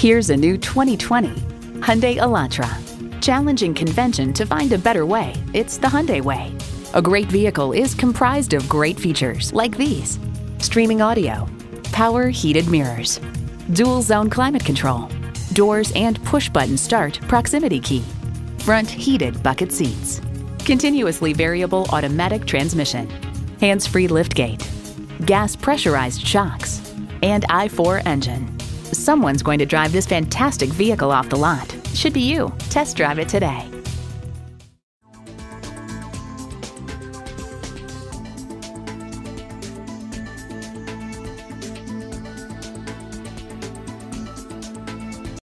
Here's a new 2020 Hyundai Elantra. Challenging convention to find a better way, it's the Hyundai way. A great vehicle is comprised of great features like these: streaming audio, power heated mirrors, dual zone climate control, doors and push button start proximity key, front heated bucket seats, continuously variable automatic transmission, hands-free liftgate, gas pressurized shocks, and I4 engine. Someone's going to drive this fantastic vehicle off the lot. Should be you. Test drive it today.